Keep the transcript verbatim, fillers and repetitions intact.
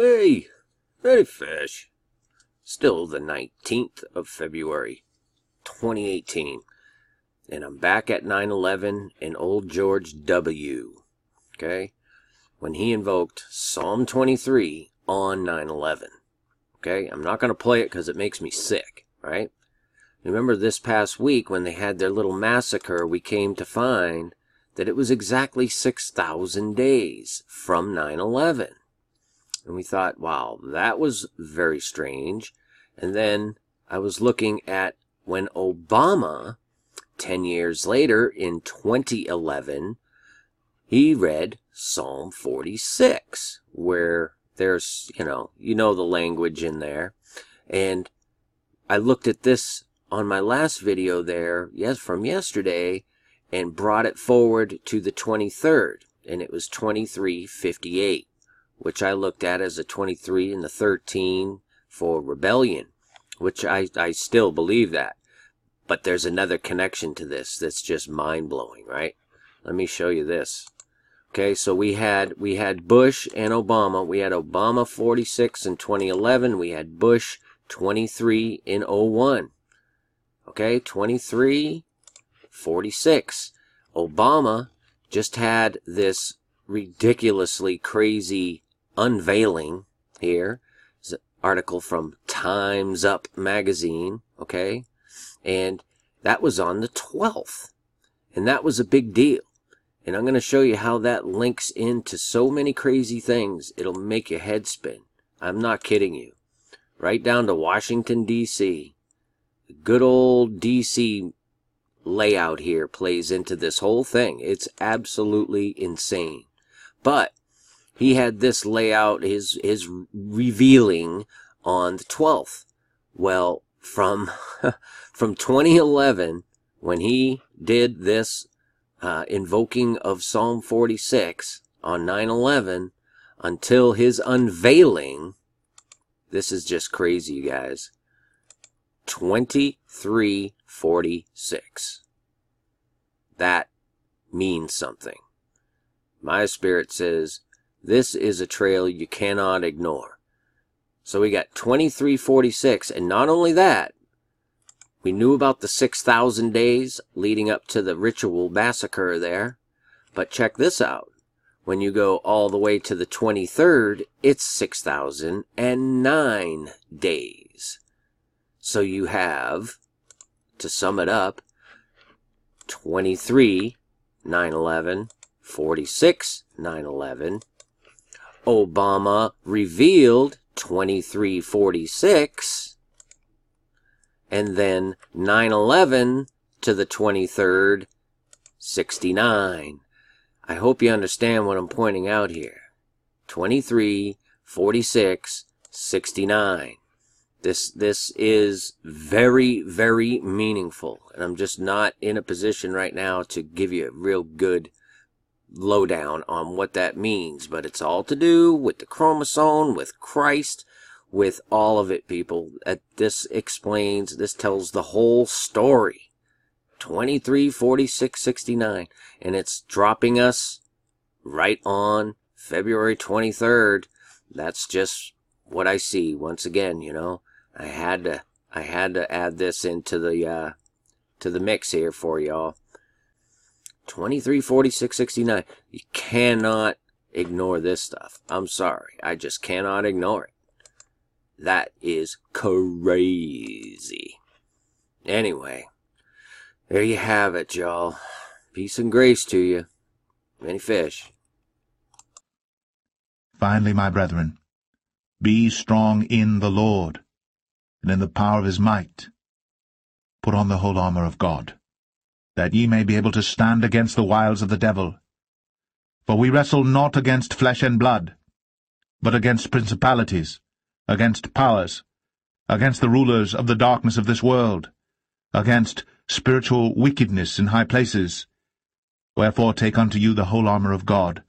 Hey, hey fish. Still the nineteenth of February, twenty eighteen. And I'm back at nine eleven in old George W. Okay? When he invoked Psalm twenty-three on nine eleven. Okay? I'm not going to play it because it makes me sick. Right? Remember this past week when they had their little massacre, we came to find that it was exactly six thousand days from nine eleven. And we thought, wow, that was very strange. And then I was looking at when Obama, ten years later in twenty eleven, he read Psalm forty-six, where there's, you know, you know the language in there. And I looked at this on my last video there, yes, from yesterday, and brought it forward to the twenty-third, and it was twenty-three fifty-eight, which I looked at as a twenty-three and the thirteen for rebellion, which I, I still believe that. But there's another connection to this that's just mind-blowing, right? Let me show you this. Okay, so we had we had Bush and Obama. We had Obama forty-six in twenty eleven. We had Bush twenty-three in oh one. Okay, twenty-three forty-six. Obama just had this ridiculously crazy unveiling here. It's an article from Time's Up magazine, okay? And that was on the twelfth. And that was a big deal. And I'm going to show you how that links into so many crazy things. It'll make your head spin. I'm not kidding you. Right down to Washington, D C Good old D C layout here plays into this whole thing. It's absolutely insane. But he had this layout, his, his revealing on the twelfth. Well, from from twenty eleven, when he did this uh, invoking of Psalm forty-six on nine eleven until his unveiling, this is just crazy, you guys, twenty-three forty-six. That means something. My spirit says this is a trail you cannot ignore. So we got twenty-three forty-six, and not only that, we knew about the six thousand days leading up to the ritual massacre there, but check this out. When you go all the way to the twenty-third, it's six thousand nine days. So you have, to sum it up, twenty-three nine eleven, forty-six nine eleven, Obama revealed twenty-three forty-six, and then nine eleven to the twenty-third, sixty-nine. I hope you understand what I'm pointing out here. twenty-three forty-six, sixty-nine. This this is very, very meaningful, and I'm just not in a position right now to give you a real good lowdown on what that means, but it's all to do with the chromosome, with Christ, with all of it, people. This explains, this tells the whole story. twenty-three forty-six sixty-nine, and it's dropping us right on February twenty-third. That's just what I see. Once again, you know, I had to I had to add this into the uh to the mix here for y'all. twenty-three forty-six sixty-nine. You cannot ignore this stuff. I'm sorry. I just cannot ignore it. That is crazy. Anyway, there you have it, y'all. Peace and grace to you. Many fish. Finally, my brethren, be strong in the Lord, and in the power of his might. Put on the whole armor of God, that ye may be able to stand against the wiles of the devil. For we wrestle not against flesh and blood, but against principalities, against powers, against the rulers of the darkness of this world, against spiritual wickedness in high places. Wherefore take unto you the whole armor of God,